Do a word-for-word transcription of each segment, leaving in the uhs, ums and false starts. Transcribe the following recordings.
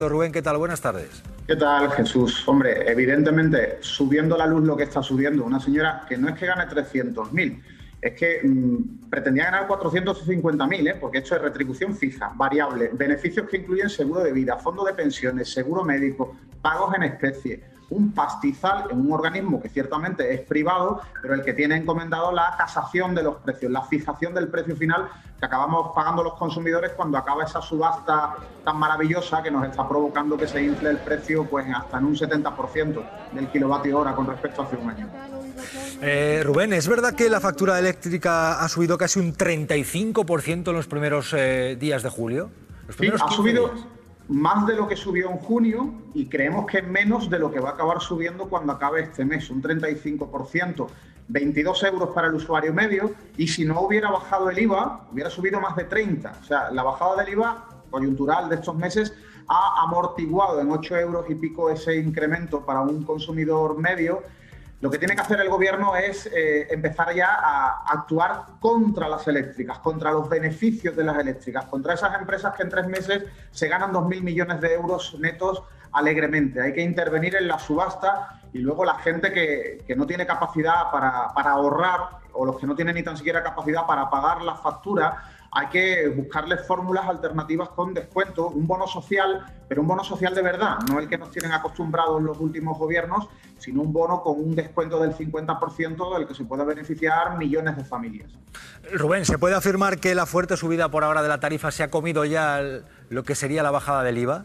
Rubén, ¿qué tal? Buenas tardes. ¿Qué tal, Jesús? Hombre, evidentemente, subiendo la luz lo que está subiendo una señora que no es que gane trescientos mil, es que mmm, pretendía ganar cuatrocientos cincuenta mil, ¿eh? Porque esto es retribución fija, variable, beneficios que incluyen seguro de vida, fondo de pensiones, seguro médico, pagos en especie, un pastizal en un organismo que ciertamente es privado, pero el que tiene encomendado la casación de los precios, la fijación del precio final que acabamos pagando los consumidores cuando acaba esa subasta tan maravillosa que nos está provocando que se infle el precio pues hasta en un setenta por ciento del kilovatio hora con respecto a hace un año. Eh, Rubén, ¿es verdad que la factura eléctrica ha subido casi un treinta y cinco por ciento en los primeros eh, días de julio? Los primeros sí, ha subido días. Más de lo que subió en junio y creemos que menos de lo que va a acabar subiendo cuando acabe este mes, un treinta y cinco por ciento, veintidós euros para el usuario medio, y si no hubiera bajado el I V A, hubiera subido más de treinta. O sea, la bajada del I V A coyuntural de estos meses ha amortiguado en ocho euros y pico ese incremento para un consumidor medio. Lo que tiene que hacer el gobierno es eh, empezar ya a actuar contra las eléctricas, contra los beneficios de las eléctricas, contra esas empresas que en tres meses se ganan dos mil millones de euros netos alegremente. Hay que intervenir en la subasta y luego la gente que, que no tiene capacidad para, para ahorrar, o los que no tienen ni tan siquiera capacidad para pagar las facturas, hay que buscarles fórmulas alternativas con descuento, un bono social, pero un bono social de verdad, no el que nos tienen acostumbrados los últimos gobiernos, sino un bono con un descuento del cincuenta por ciento del que se pueda beneficiar millones de familias. Rubén, ¿se puede afirmar que la fuerte subida por ahora de la tarifa se ha comido ya el, lo que sería la bajada del I V A?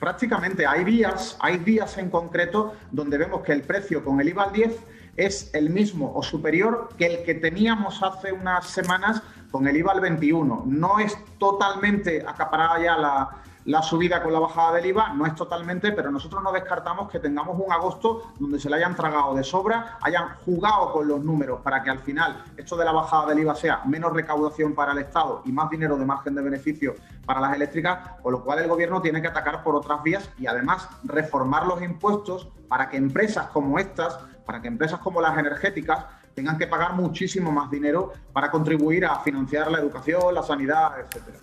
Prácticamente, hay días, hay días en concreto donde vemos que el precio con el I V A al diez por ciento es el mismo o superior que el que teníamos hace unas semanas con el I V A al veintiuno. No es totalmente acaparada ya la, la subida con la bajada del I V A, no es totalmente, pero nosotros no descartamos que tengamos un agosto donde se le hayan tragado de sobra, hayan jugado con los números para que al final esto de la bajada del I V A sea menos recaudación para el Estado y más dinero de margen de beneficio para las eléctricas, con lo cual el Gobierno tiene que atacar por otras vías y además reformar los impuestos para que empresas como estas, para que empresas como las energéticas tengan que pagar muchísimo más dinero para contribuir a financiar la educación, la sanidad, etcétera.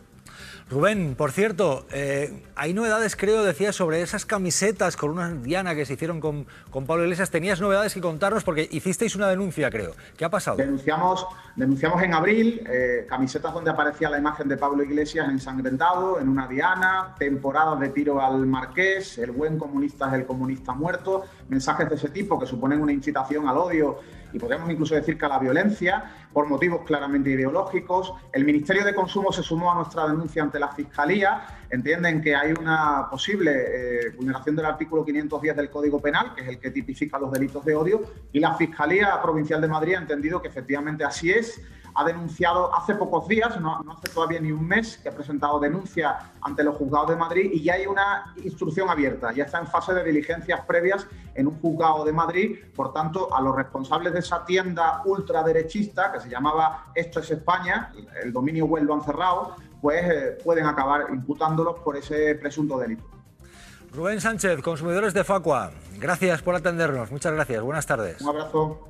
Rubén, por cierto, eh, hay novedades, creo, decía, sobre esas camisetas con una diana que se hicieron con, con Pablo Iglesias. Tenías novedades que contarnos porque hicisteis una denuncia, creo. ¿Qué ha pasado? Denunciamos, denunciamos en abril eh, camisetas donde aparecía la imagen de Pablo Iglesias ensangrentado en una diana, temporadas de tiro al marqués, el buen comunista es el comunista muerto, mensajes de ese tipo que suponen una incitación al odio y podríamos incluso decir que a la violencia, por motivos claramente ideológicos. El Ministerio de Consumo se sumó a nuestra denuncia ante la Fiscalía. Entienden que hay una posible eh, vulneración del artículo quinientos diez del Código Penal, que es el que tipifica los delitos de odio, y la Fiscalía Provincial de Madrid ha entendido que efectivamente así es. Ha denunciado hace pocos días, no, no hace todavía ni un mes, que ha presentado denuncia ante los juzgados de Madrid y ya hay una instrucción abierta, ya está en fase de diligencias previas en un juzgado de Madrid. Por tanto, a los responsables de esa tienda ultraderechista, que se llamaba Esto es España, el dominio web lo han cerrado, pues eh, pueden acabar imputándolos por ese presunto delito. Rubén Sánchez, consumidores de Facua, gracias por atendernos, muchas gracias, buenas tardes. Un abrazo.